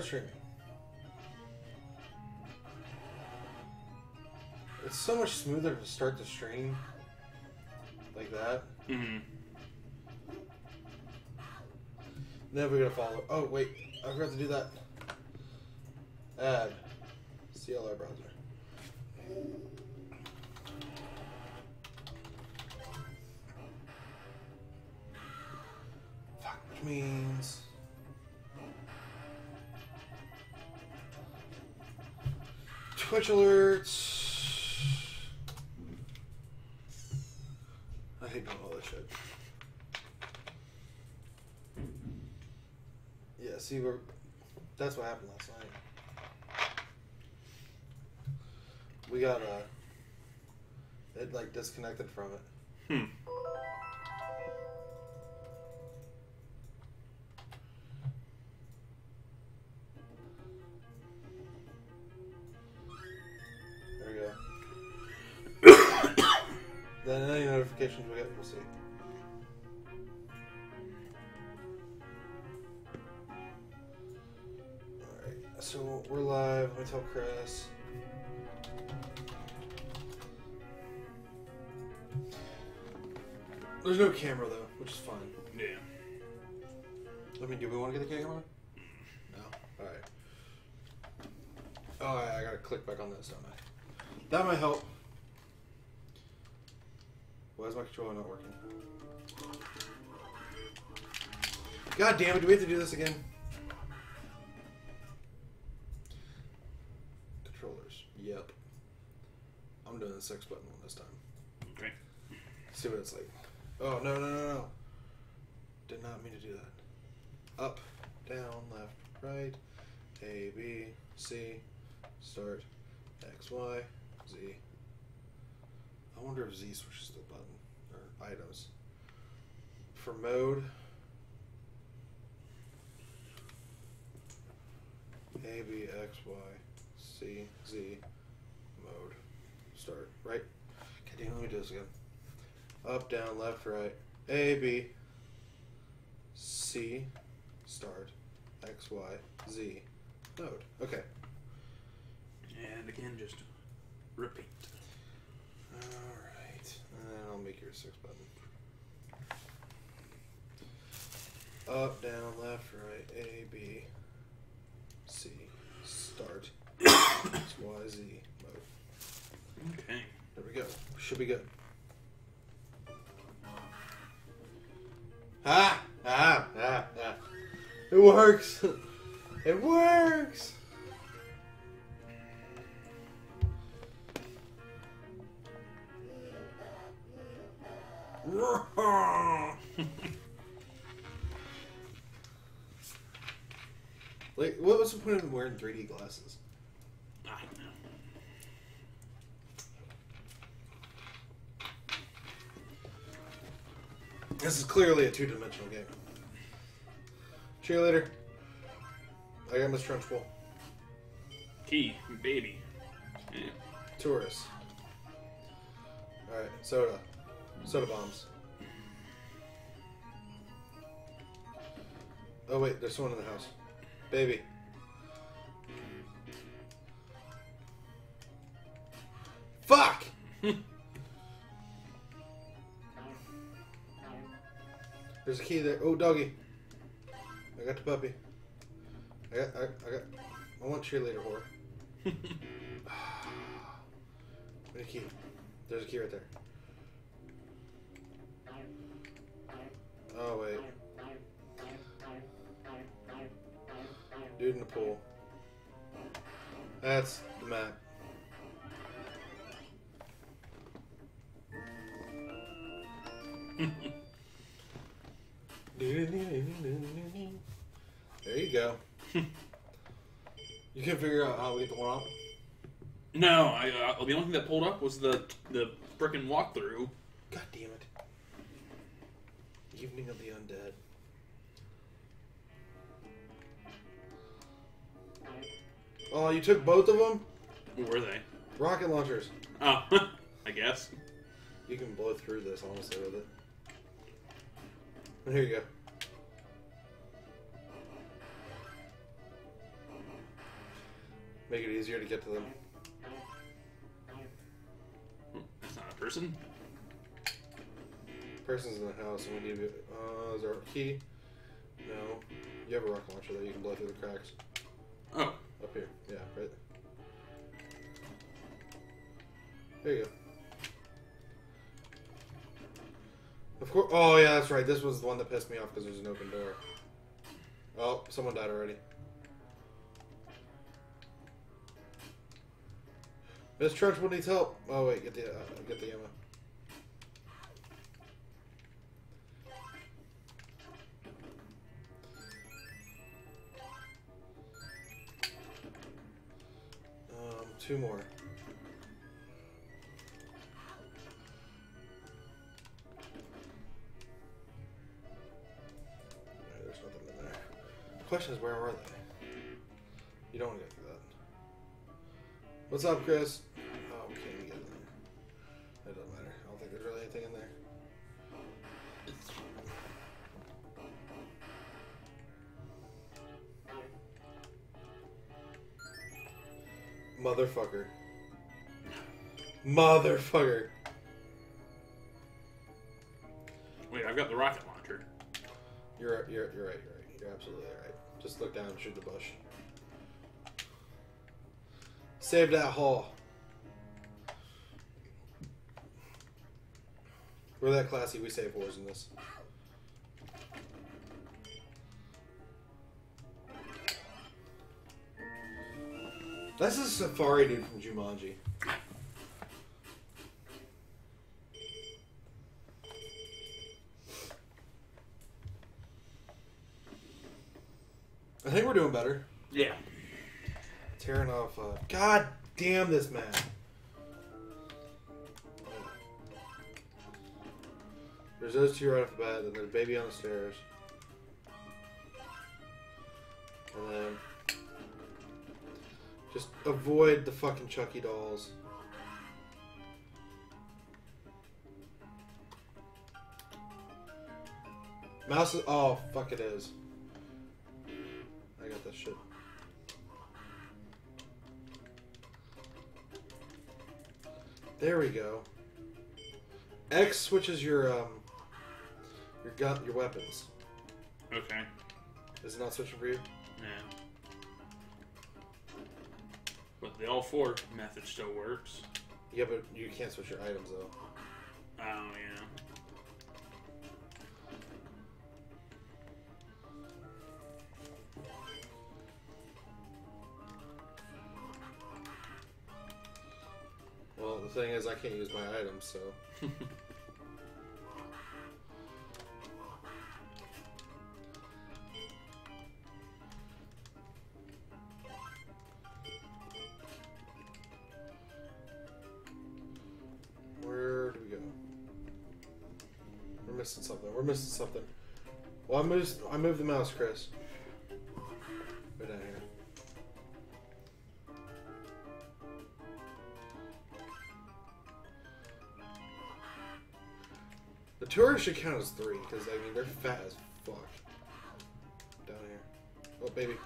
frustrating. It's so much smoother to start the stream like that. Mm-hmm. Then we gotta follow. Oh wait, I forgot to do that. Add CLR browser. Fuck, which means Twitch alerts. I hate doing all this shit. Yeah, see, we're, that's what happened last night. We got, it, like, disconnected from it. Hmm. Then any notifications we get, we'll see. Alright, so we're live. Let me tell Chris. There's no camera, though, which is fine. Yeah. I mean, do we want to get the camera? No? Alright. Oh, I gotta click back on this, don't I? That might help. Why is my controller not working? God damn it, do we have to do this again? Controllers. Yep. I'm doing the 6 button one this time. Okay. See what it's like. Oh, no, no, no, no. Did not mean to do that. Up, down, left, right, A, B, C, start, X, Y, Z. I wonder if Z switches to the button, or items. For mode, A, B, X, Y, C, Z, mode, start, right? Okay, let me do this again. Up, down, left, right, A, B, C, start, X, Y, Z, mode. Okay. And again, just repeat. Alright, and then I'll make your 6 button. Up, down, left, right, A, B, C, start, X, Y, Z, mode. Okay. There we go. Should be good. Ah! Ah! Ah! Ah! It works! It works! Like, what was the point of wearing 3D glasses? I don't know. This is clearly a 2-dimensional game. Cheerleader. I got Miss Trunchbull. Key, baby. Yeah. Tourist. Alright, soda. Soda bombs. Oh wait, there's someone in the house. Baby. Fuck! There's a key there. Oh, doggy. I got the puppy. I got. I want cheerleader whore. There's a key. There's a key right there. Oh, wait. Dude in the pool. That's the map. There you go. You can't figure out how we get the one up? No, the only thing that pulled up was the frickin' walkthrough. God damn it. Evening of the Undead. Oh, you took both of them? Who were they? Rocket launchers. Oh, I guess. You can blow through this, honestly, with it. Here you go. Make it easier to get to them. That's not a person. Person's in the house, and we need to. Is there a key? No. You have a rocket launcher that you can blow through the cracks. Oh. Up here. Yeah, right. There you go. Of course. Oh, yeah, that's right. This was the one that pissed me off because there's an open door. Oh, someone died already. This Churchill needs help. Oh wait, get the ammo. Two more. There's nothing in there. The question is, where are they? You don't want to get through that. What's up, Chris? Motherfucker. Motherfucker. Wait, I've got the rocket launcher. You're right, you're right. You're absolutely right. Just look down and shoot the bush. Save that hall. We're that classy, we save wars in this. That's a safari dude from Jumanji. I think we're doing better. Yeah. Tearing off. God damn this man. There's those two right off the bat, and there's a baby on the stairs. And then. Just avoid the fucking Chucky dolls. Mouse is... Oh, fuck it is. I got that shit. There we go. X switches your gun, your weapons. Okay. Is it not switching for you? No. But the all four method still works. Yeah, but you can't switch your items, though. Oh, yeah. Well, the thing is, I can't use my items, so... We're missing something. Well, I moved the mouse, Chris. Go down here. The tourists should count as three, because, I mean, they're fat as fuck. Down here. Oh, baby.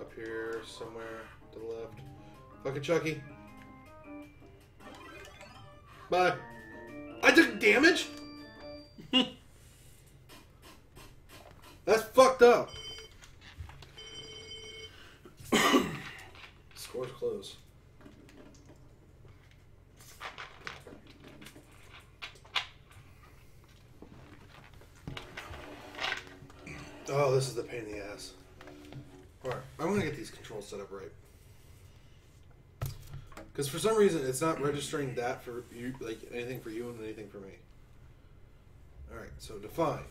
Up here, somewhere to the left. Fucking Chucky. Bye. I took damage? That's fucked up. Score's close. Oh, this is the pain in the ass. Alright, I'm gonna get these controls set up right. Because for some reason it's not registering that for you, like anything for you and anything for me. All right, so define.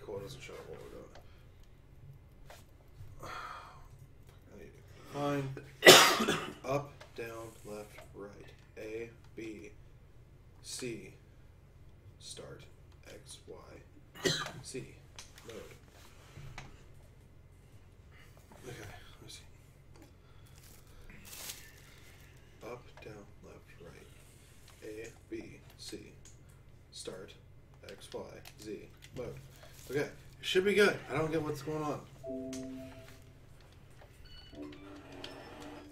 Cool, it doesn't show up what we're doing. Define. Up, down, left, right. A, B, C. Start. X, Y, C. Load. Okay, let me see. Up, down, left, right. A, start X, Y, Z mode. Okay, it should be good. I don't get what's going on.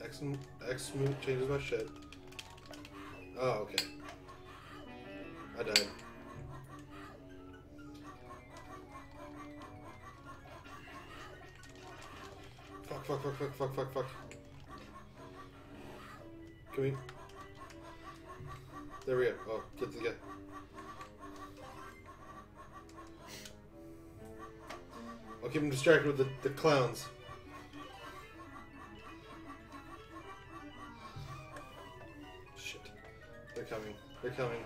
X move changes my shit. Oh, okay. I died. Fuck, fuck, fuck, fuck, fuck, fuck, fuck. Can we? There we go. Oh, get to the guy. I'll keep him distracted with the clowns. Shit. They're coming. They're coming.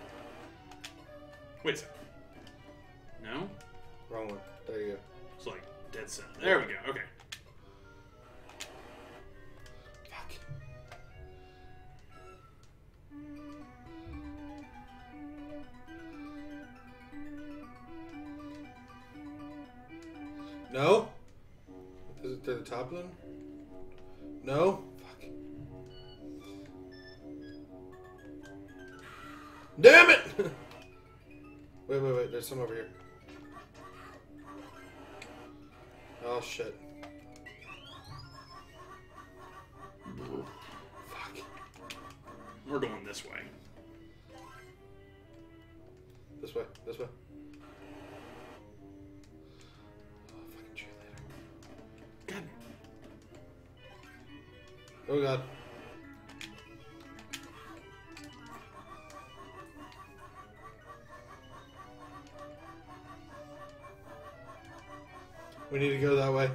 Wait a second. No? Wrong one. There you go. It's like dead center. There we go. Okay. No? Is it to the top then? No? Fuck. Damn it! Wait, wait, wait. There's some over here. Oh, shit. Fuck. We're going this way. This way. This way. Oh god. We need to go that way.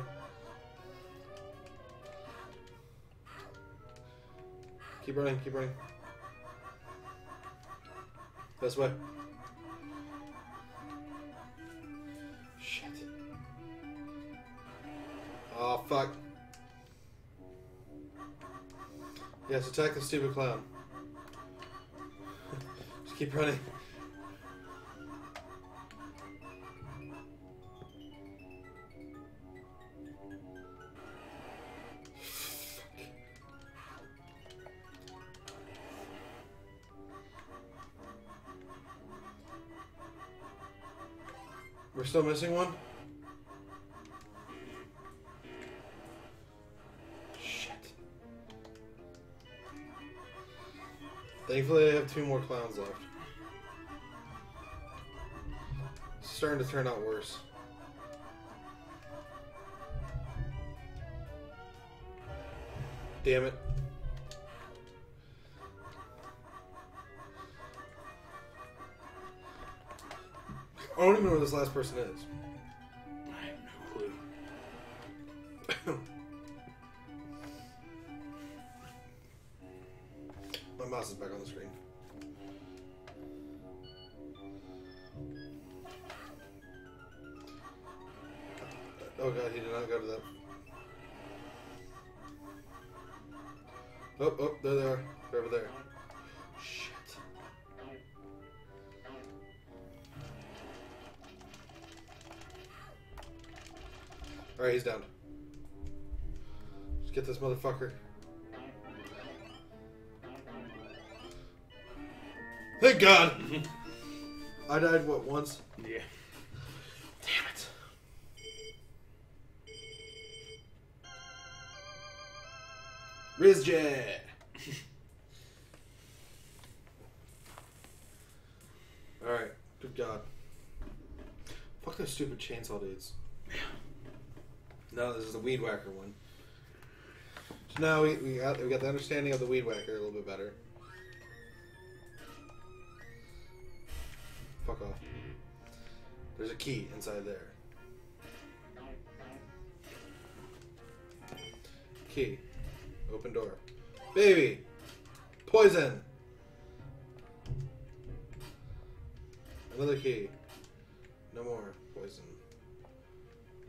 Keep running, keep running. This way. Shit. Oh fuck. Yes, attack the stupid clown. Just keep running. We're still missing one? Thankfully, I have two more clowns left. It's starting to turn out worse. Damn it. I don't even know where this last person is. I have no clue. My mouse is back on the screen. Oh god, he did not go to that. Oh, oh, there they are. They're over there. Shit. Alright, he's down. Let's get this motherfucker. Thank God! I died, what, once? Yeah. Damn it. Rizja! Alright, good God. Fuck those stupid chainsaw dudes. No, this is the weed whacker one. So now we got the understanding of the weed whacker a little bit better. Fuck off. There's a key inside there. Key. Open door. Baby! Poison! Another key. No more poison.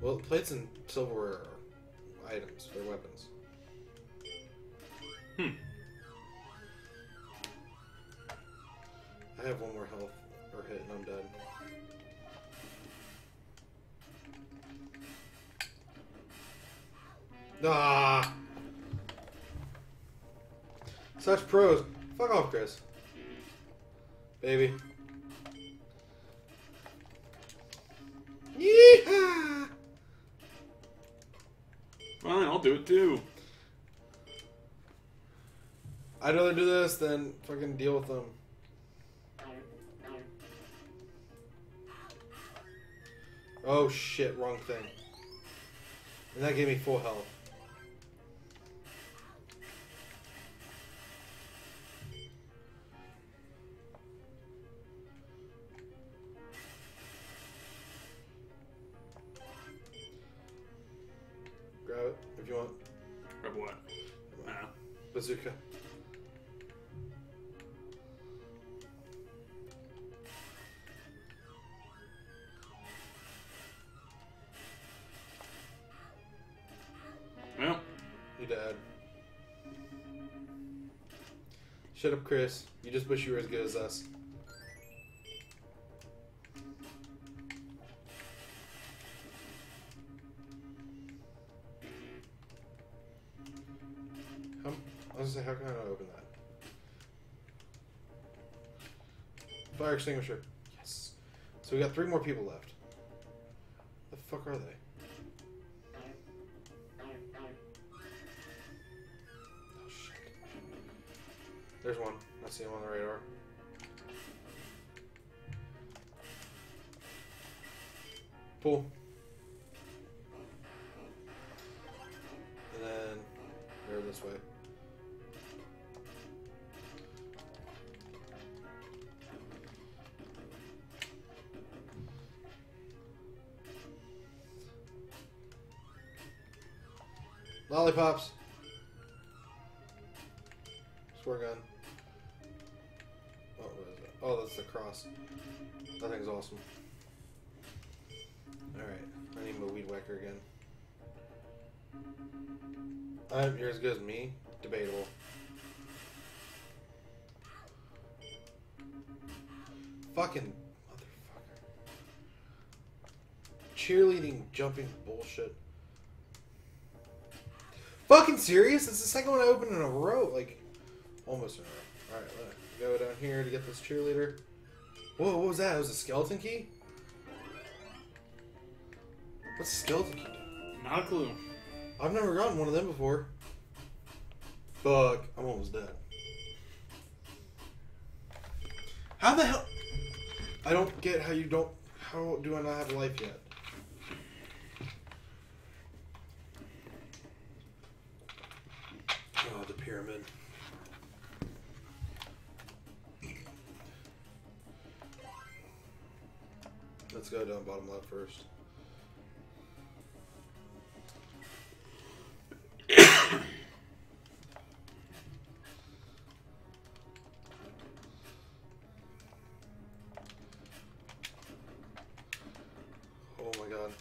Well, plates and silverware are items. They're weapons. I have one more health. Or hit and I'm dead. Ah! Such pros. Fuck off, Chris. Baby. Yeehaw! Fine, I'll do it too. I'd rather do this than fucking deal with them. Oh shit, wrong thing. And that gave me full health. Grab it if you want. Grab what? Nah. Bazooka. Shut up, Chris. You just wish you were as good as us. I was gonna say, how can I not open that? Fire extinguisher. Yes. So we got 3 more people left. The fuck are they? There's one. I see him on the radar. Pull. And then they're this way. Lollipops. Swear gun. Oh, that's the cross. That thing's awesome. Alright, I need my weed whacker again. You're as good as me? Debatable. Fucking motherfucker. Cheerleading, jumping bullshit. Fucking serious? It's the second one I opened in a row. Like, almost in a row. Alright, let's go down here to get this cheerleader. Whoa, what was that? It was a skeleton key? What's a skeleton key do? Not a clue. I've never gotten one of them before. Fuck, I'm almost dead. How the hell? I don't get how you don't. How do I not have life yet? Oh, the pyramid. Let's go down bottom left first. Oh my god.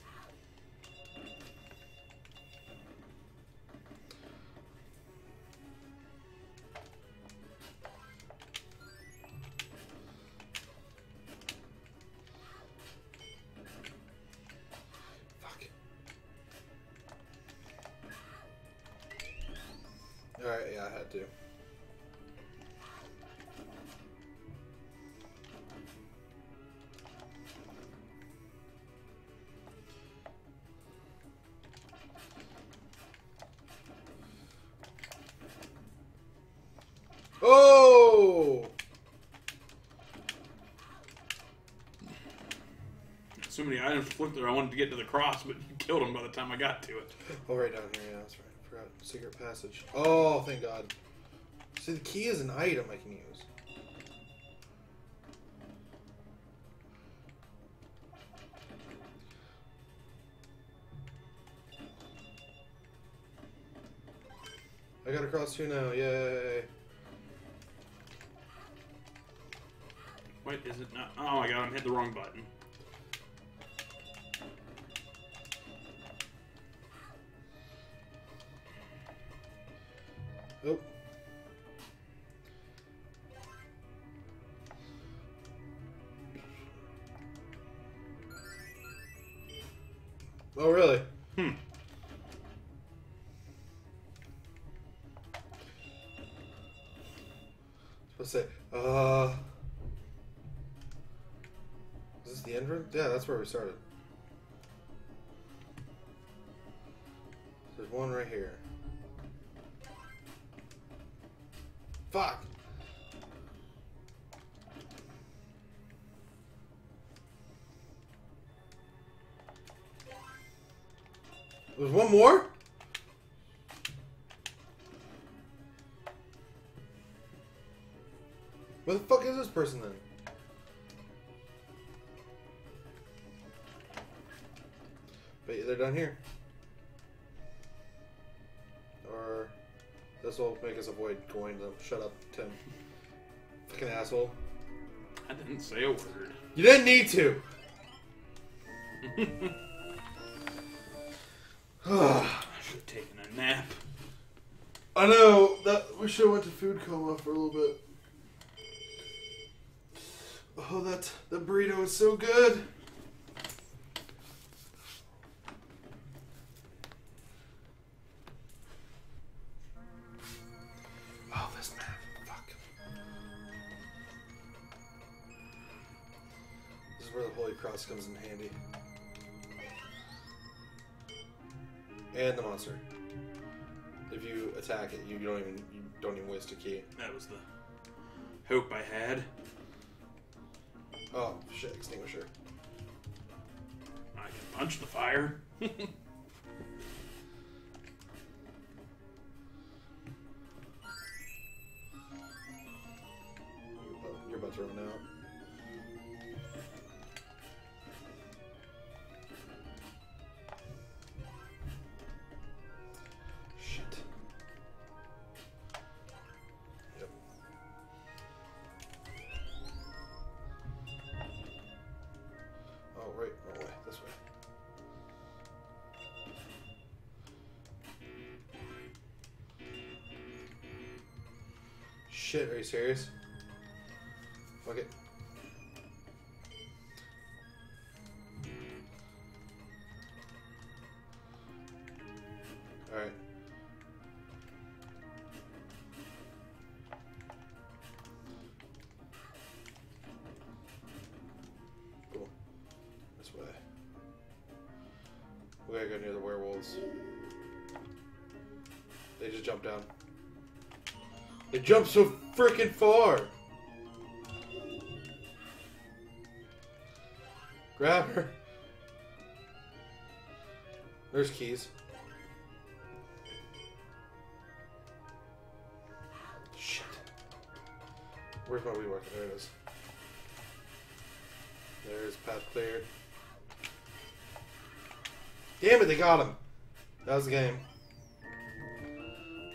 Alright, yeah, I had to. Oh! So many items to flip there. I wanted to get to the cross, but you killed him by the time I got to it. Oh, right down here, yeah, that's right. Secret passage. Oh, thank God. See, the key is an item I can use. I got across here now. Yay. Wait, is it not? Oh my God, I hit the wrong button. Oh. Oh, really? Hmm. Let's say, is this the end room? Yeah, that's where we started. There's one right here. Fuck! There's one more? Where the fuck is this person then? Bet they're down here. Or this will make us avoid going to them. Shut up, Tim. Fucking asshole. I didn't say a word. You didn't need to! I should have taken a nap. I know! That we should have went to food coma for a little bit. Oh, that burrito is so good! Cross comes in handy. And the monster. If you attack it, you don't even waste a key. That was the hope I had. Oh shit, extinguisher. I can punch the fire. You're about to run out. Shit, are you serious? Fuck it. Alright. Cool. This way. We gotta go near the werewolves. They just jumped down. They jumped so freaking far! Grab her. There's keys. Shit. Where's my rework? There it is. There's path cleared. Damn it, they got him! That was the game.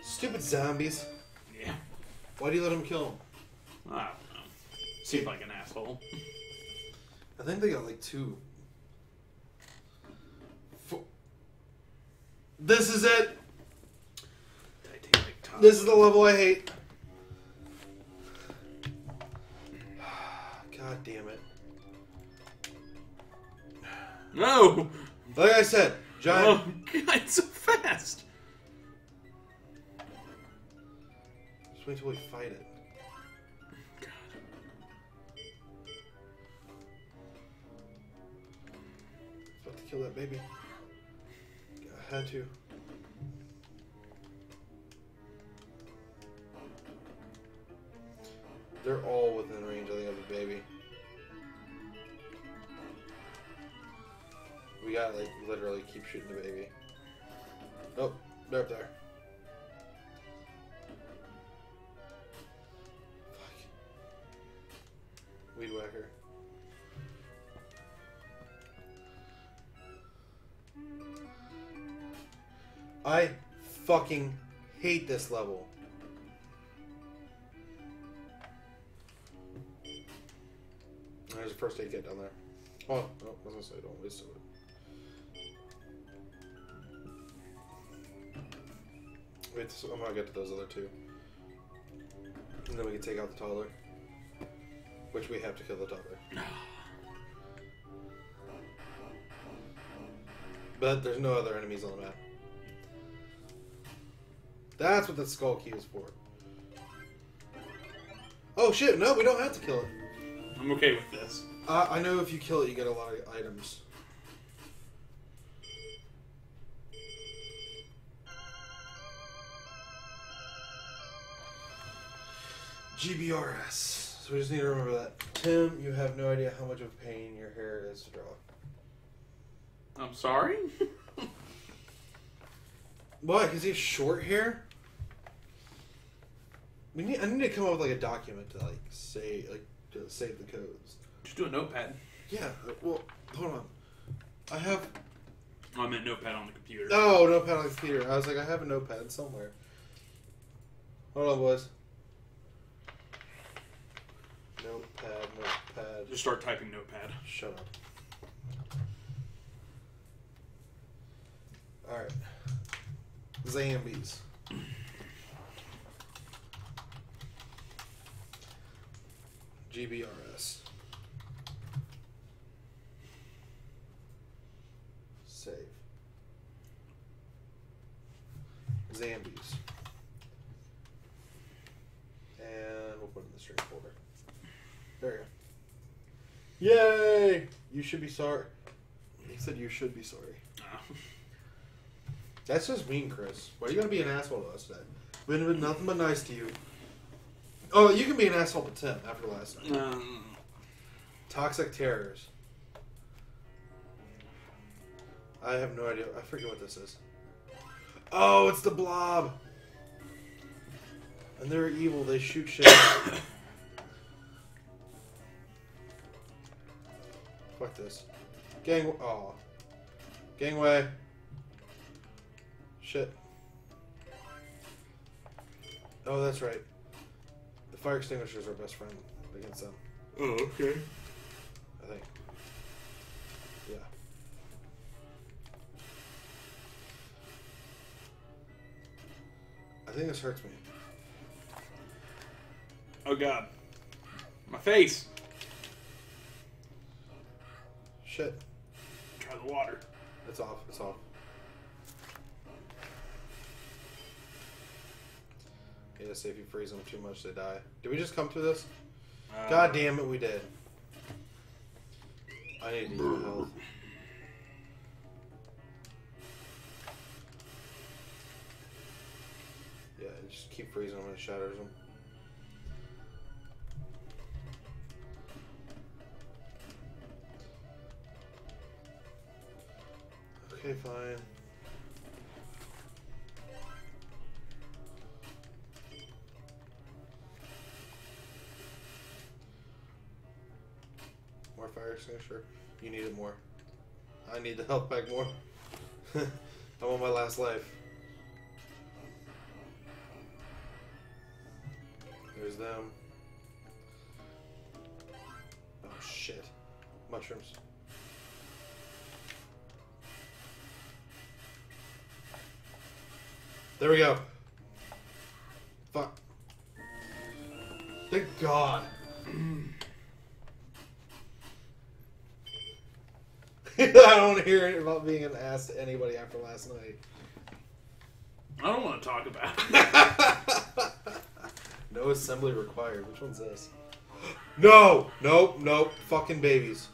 Stupid zombies. Why do you let him kill him? I don't know. Seems like an asshole. I think they got like two. Four. This is it! Titanic top. This is the level I hate. God damn it. No! Like I said, giant. Oh, God, it's so fast! Wait till we fight it. God. About to kill that baby. I had to. They're all within range, I think, of the baby. We gotta, like, literally keep shooting the baby. Oh, they're up there. Weed whacker. I fucking hate this level. There's a first aid kit down there. Oh, no, I was gonna say don't waste it. Wait, so I'm gonna get to those other two. And then we can take out the toddler. Which we have to kill the toddler. But there's no other enemies on the map. That's what the skull key is for. Oh shit, no, we don't have to kill it. I'm okay with this. I know if you kill it, you get a lot of items. GBRS. So we just need to remember that. Tim, you have no idea how much of a pain your hair is to draw. I'm sorry? Why? Because he has short hair? I need to come up with like a document to like save the codes. Just do a notepad. Yeah, well, hold on. I have... Oh, I meant notepad on the computer. Oh, notepad on the computer. I was like, I have a notepad somewhere. Hold on, boys. Notepad, notepad. Just start typing notepad. Shut up. Alright. Zambies. GBRS. Save. Zambies. And we'll put it in the string folder. There you go. Yay! You should be sorry. He said you should be sorry. That's just mean, Chris. Why are you going to be an asshole to us today? We've been nothing but nice to you. Oh, you can be an asshole to Tim after last night. Toxic terrors. I have no idea. I forget what this is. Oh, it's the blob. And they're evil. They shoot shit. Fuck this. Oh. Gangway. Shit. Oh, that's right. The fire extinguisher is our best friend against them. Oh, okay. I think. Yeah. I think this hurts me. Oh, God. My face! Shit. Try the water. It's off. It's off. Yeah, say if you freeze them too much, they die. Did we just come through this? God damn it, we did. I need to eat my health. Yeah, just keep freezing them and it shatters them. Okay, fine. Fire extinguisher. You need it more. I need the health pack more. I'm on my last life. There's them. Oh shit. Mushrooms. There we go. Fuck. Thank God. I don't want to hear it about being an ass to anybody after last night. I don't want to talk about it. No assembly required. Which one's this? No! Nope, nope. Fucking babies.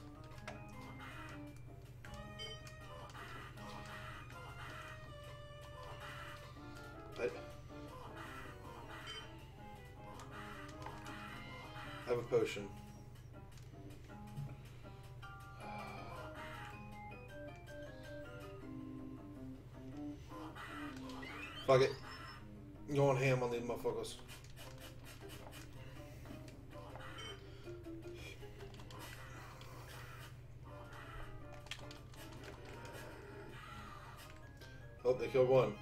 I have a potion. Fuck it. Going ham on these motherfuckers. Oh, they killed one.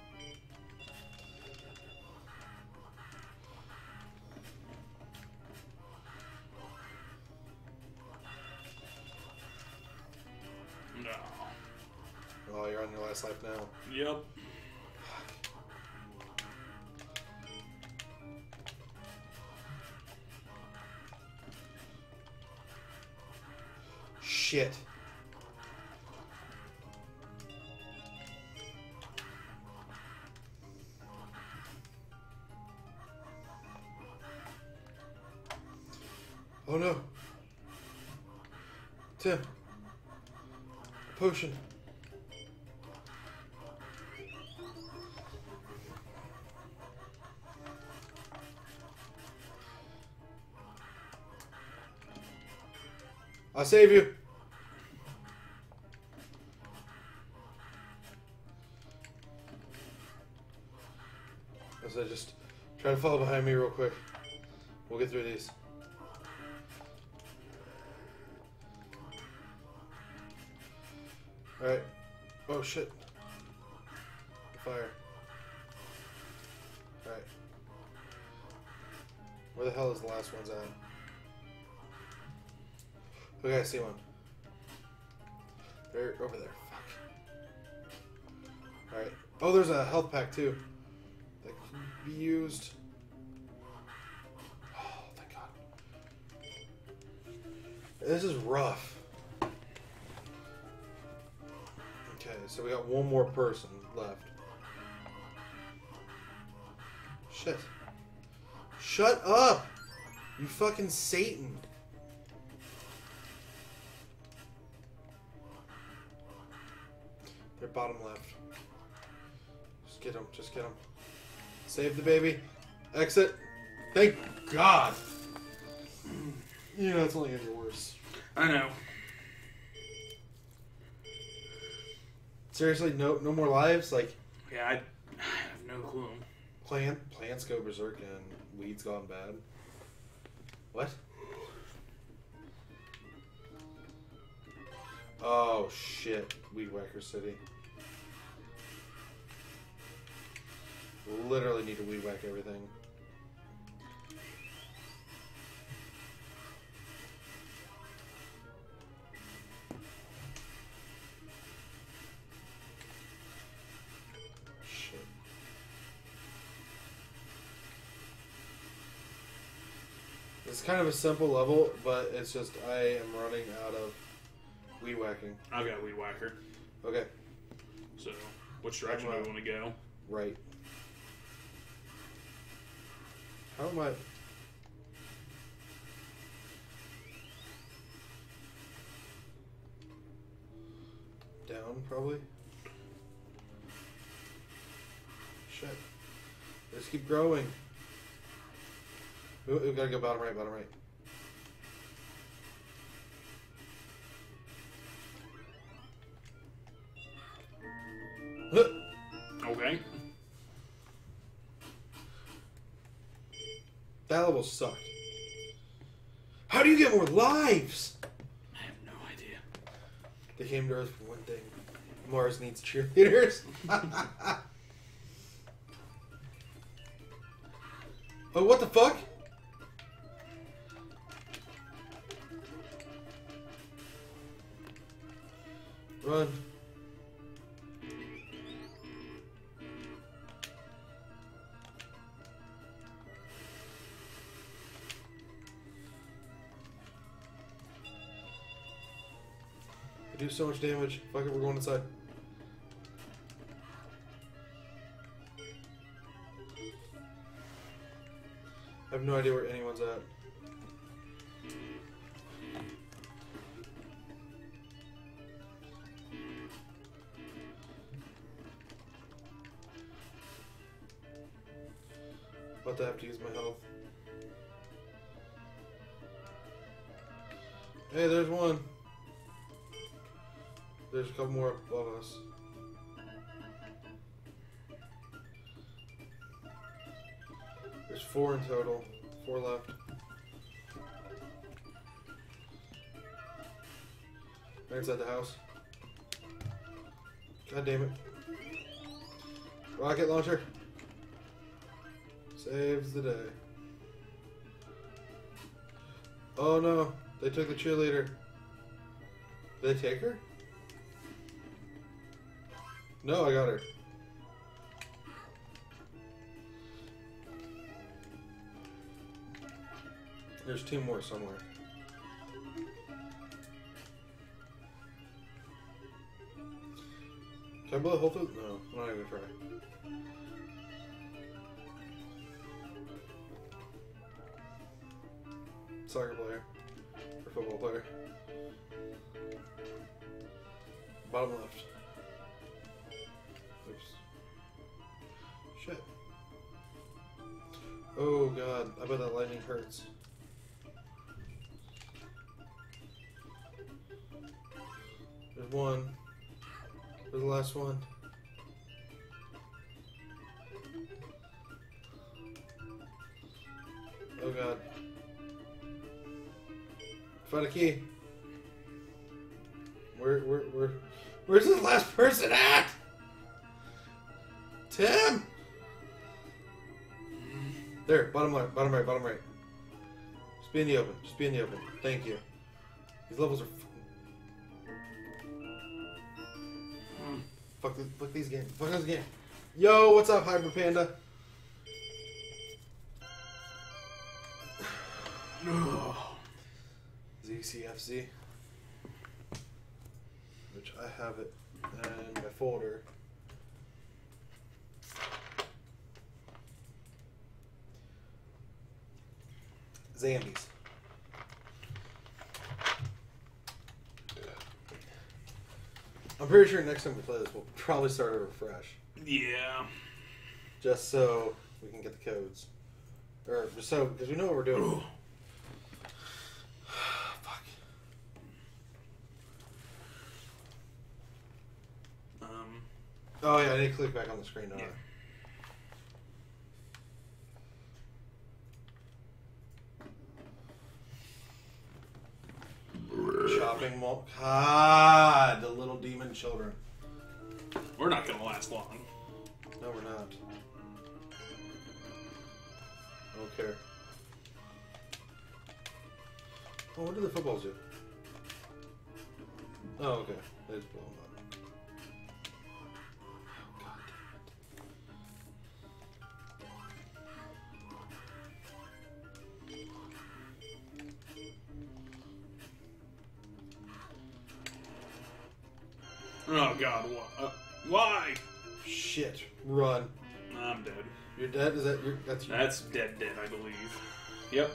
No. Oh, you're on your last life now. Yep. Shit. Oh no. Tim. Potion. I'll save you. As I just try to follow behind me real quick. We'll get through these. Alright. Oh shit. Fire. Alright. Where the hell is the last one's at? Okay, I see one. They're over there. Fuck. Alright. Oh, there's a health pack too. That could be used. Oh, thank God. This is rough. Okay, so we got one more person left. Shit. Shut up! You fucking Satan. They're bottom left. Just get him. Just get him. Save the baby. Exit. Thank God. You know, it's only gonna get worse. I know. Seriously, no more lives? Like, yeah, I have no clue. Plants go berserk and weeds gone bad. What? Oh shit, Weed Whacker City. Literally need to weed whack everything. It's kind of a simple level, but it's just I am running out of weed whacking. I've got weed whacker. Okay. So, which direction do I want to go? Right. How am I? Down, probably? Shit. Let's keep growing. We've got to go bottom right, bottom right. Okay. That level sucked. How do you get more lives? I have no idea. They came to Earth for one thing. Mars needs cheerleaders. Oh, what the fuck? Run. I do so much damage. Fuck it, we're going inside. I have no idea where anyone's at. About to have to use my health. Hey, there's one. There's a couple more above us. There's four in total. Four left. They're inside the house. God damn it. Rocket launcher. Saves the day. Oh no, they took the cheerleader. Did they take her? No, I got her. There's two more somewhere. Can I blow a hole through? No, I'm not even gonna try. Soccer player. Or football player. Bottom left. Oops. Shit. Oh god, I bet that lightning hurts. one. For the last one. Oh god. Find a key. Where's this last person at? Tim! There, bottom right. Just be in the open. Thank you. These levels are Fuck this game. Yo, what's up, Hyper Panda? No. ZCFC. Which I have it in my folder. Zambies. I'm pretty sure next time we play this, we'll probably start over fresh. Yeah. Just so we can get the codes. Or so, because we know what we're doing. Fuck. Oh, yeah, I need to click back on the screen, don't I? Shopping mall. Ah, the little demon children. We're not gonna last long. No, we're not. I don't care. Oh, what do the footballs do? Oh, okay. They just blow them up. Oh, god damn it. Oh god, why? Shit, run. I'm dead. You're dead? Is that your... That's your... That's dead, I believe. Yep.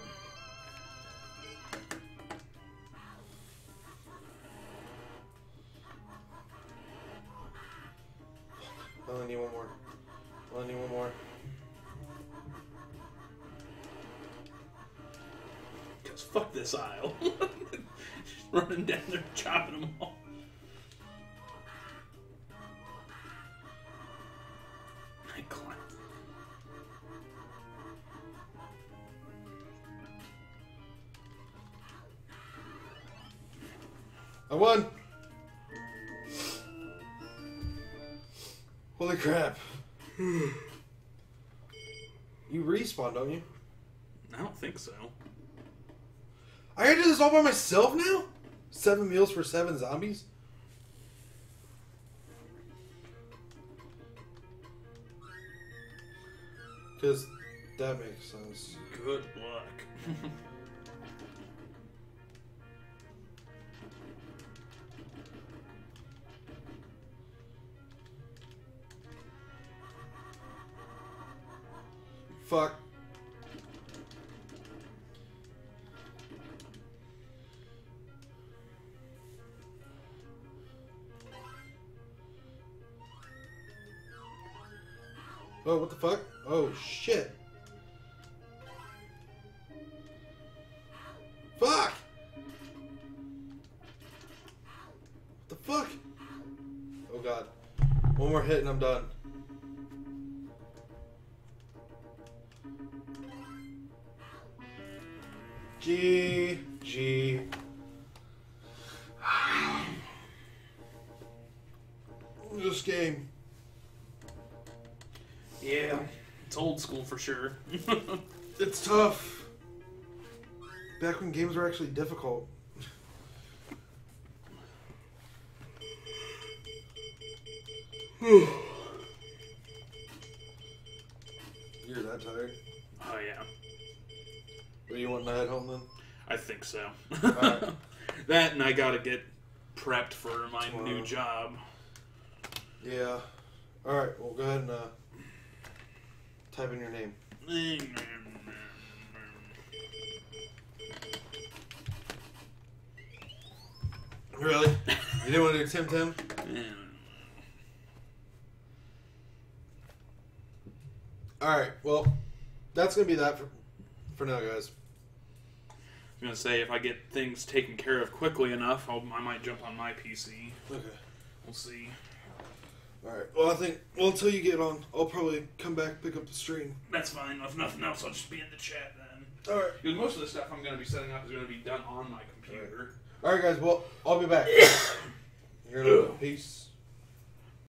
I only need one more. Because fuck this aisle. Running down there, chopping them all. I won! Holy crap. You respawn, don't you? I don't think so. I gotta do this all by myself now? 7 meals for 7 zombies? Because that makes sense. Good luck. Fuck. Oh, what the fuck? Oh, shit. Fuck! What the fuck? Oh, God. One more hit and I'm done. G. This game. Yeah, it's old school for sure. It's tough. Back when games were actually difficult. You're that tired? Oh, yeah. Well, you want to head home then? I think so. Right. That and I gotta get prepped for my new job. Yeah. Alright, well go ahead and type in your name. Really? You didn't want to do Tim Tim? Yeah. Alright, well that's gonna be that for now, guys. I'm going to say if I get things taken care of quickly enough, I might jump on my PC. Okay. We'll see. Alright, well, I think, well, until you get on, I'll probably come back, pick up the stream. That's fine. If nothing else, I'll just be in the chat then. Alright. Because most of the stuff I'm going to be setting up is going to be done on my computer. Alright, guys, well, I'll be back. Here in a little. Peace.